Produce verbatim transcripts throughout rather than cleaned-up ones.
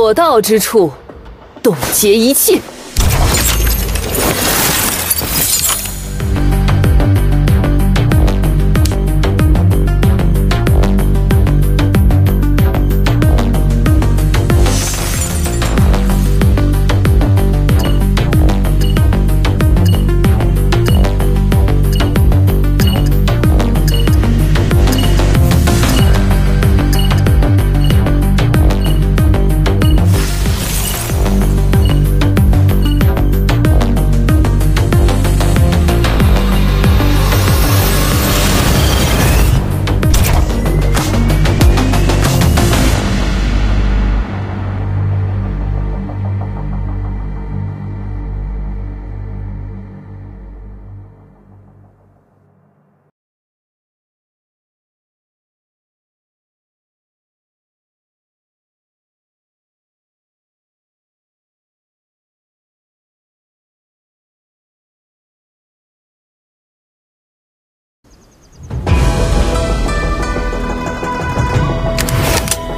所到之处，冻结一切。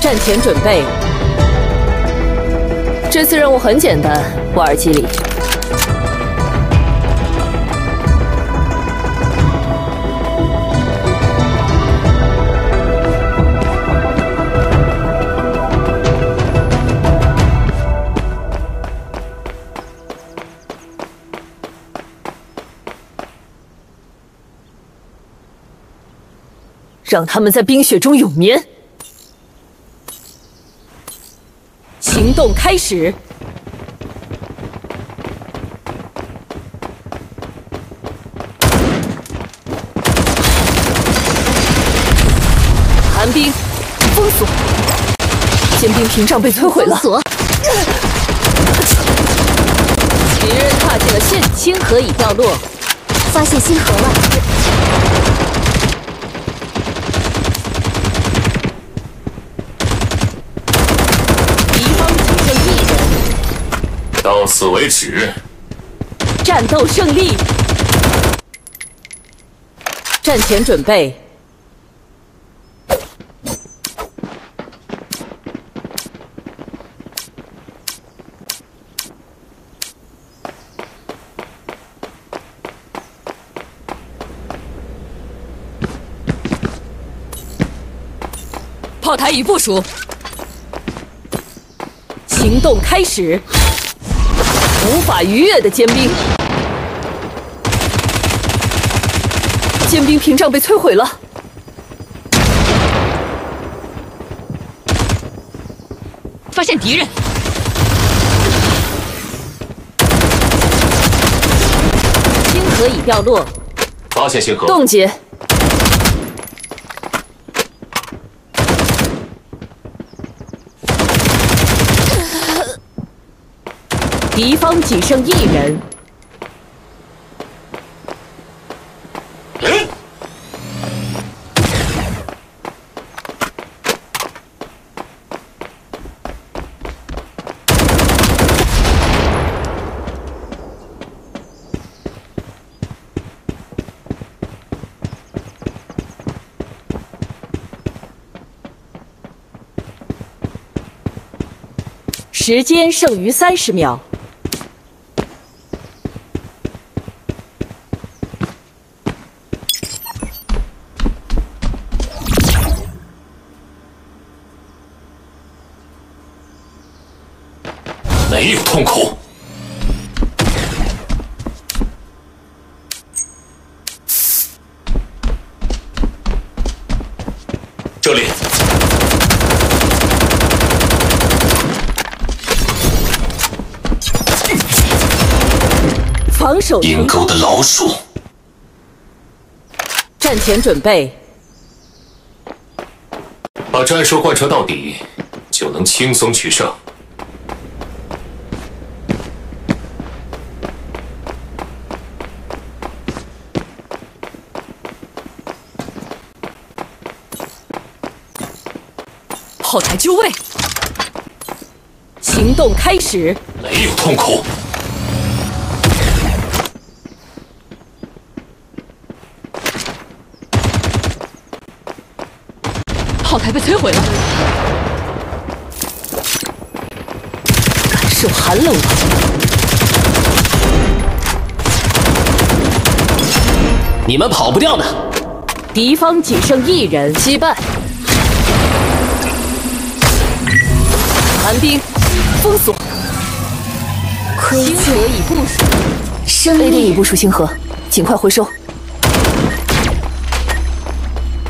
战前准备，这次任务很简单，瓦尔基里。让他们在冰雪中永眠。 行动开始。寒冰，封锁。坚冰屏障被摧毁了。封锁。敌人踏进了陷阱，星河已掉落。发现星河了。 到此为止。战斗胜利。战前准备。炮台已部署。行动开始。 无法逾越的坚冰，坚冰屏障被摧毁了。发现敌人，星河已掉落。发现星河，冻结。敌方仅剩一人。时间剩余三十秒。 没有痛苦，这里。防守阴沟的老鼠。战前准备，把战术贯彻到底，就能轻松取胜。 后台就位，行动开始。没有痛苦。炮台被摧毁了。受寒冷吧！你们跑不掉的。敌方仅剩一人，击败。寒冰，封锁。星河已部署，生力已部署星河，尽快回收。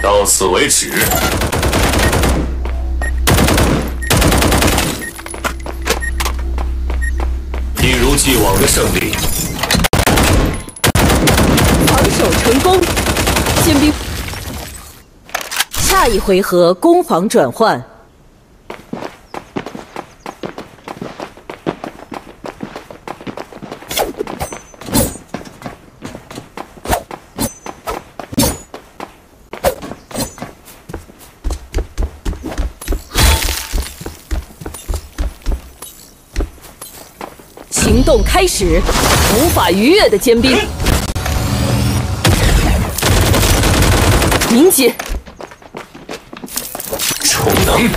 到此为止。 一如既往的胜利，防守成功，进兵。下一回合攻防转换。行动开始，无法逾越的尖兵，凝结，充能，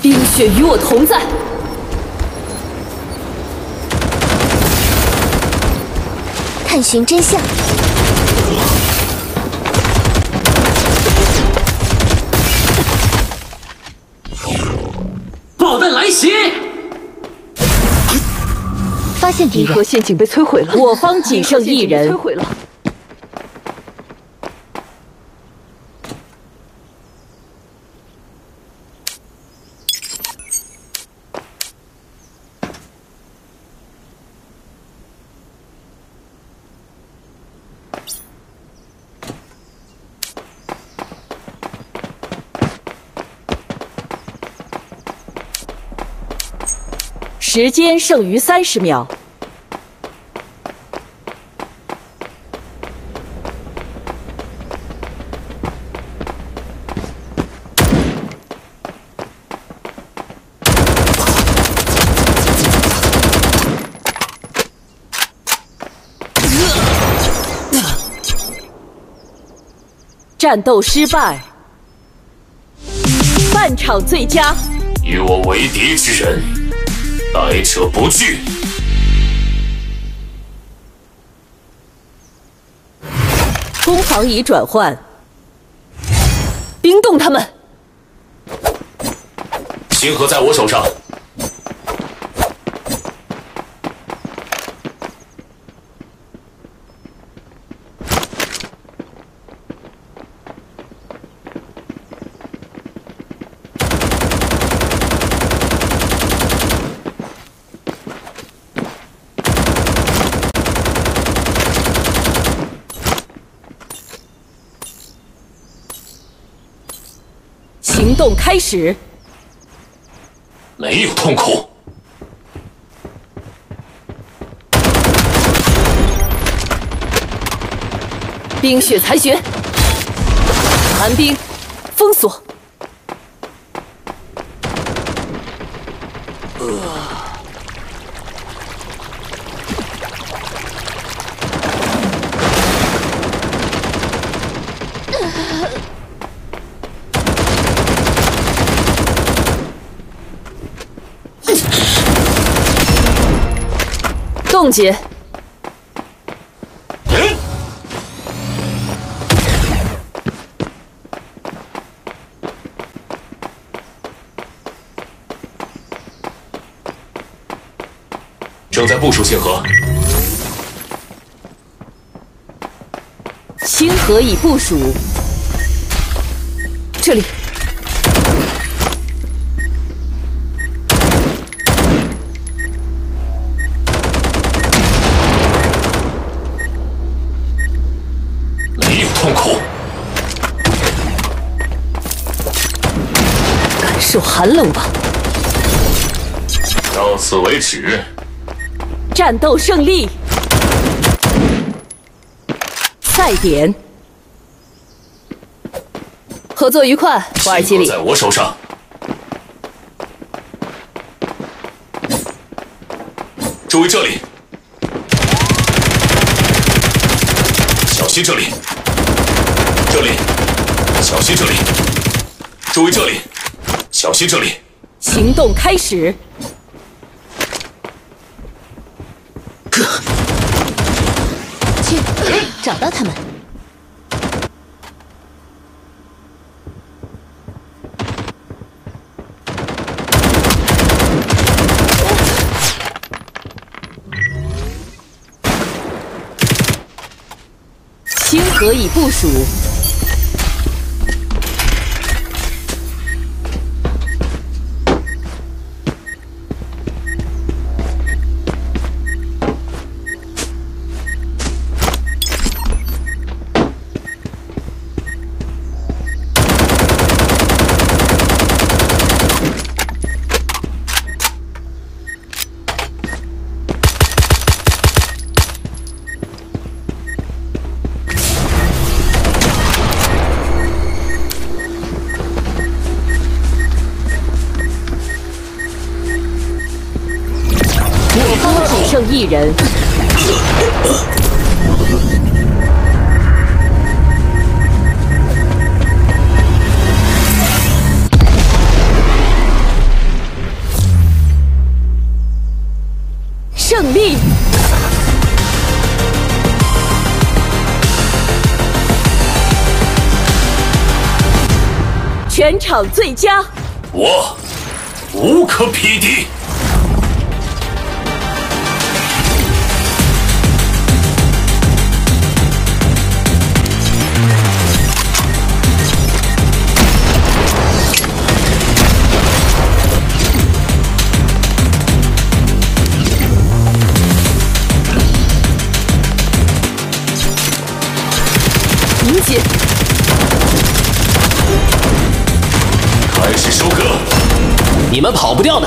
冰雪与我同在，探寻真相，炮弹来袭。 发现敌人，敌核陷阱被摧毁了。我方仅剩一人，摧毁了。时间剩余三十秒。 战斗失败，半场最佳。与我为敌之人，来者不拒。攻防已转换，冰冻他们。星河在我手上。 行动开始。没有痛苦。冰雪残雪，寒冰，封锁。呃、冻结，正在部署星河。星河已部署，这里。 痛苦，感受寒冷吧。到此为止。战斗胜利。赛点。合作愉快，瓦尔基里。在我手上。注意这里，小心这里。 这里，小心这里！注意这里，小心这里！行动开始。哥，去找到他们。星河已部署。 一人。 全场最佳，我无可匹敌。 开始收割，你们跑不掉的。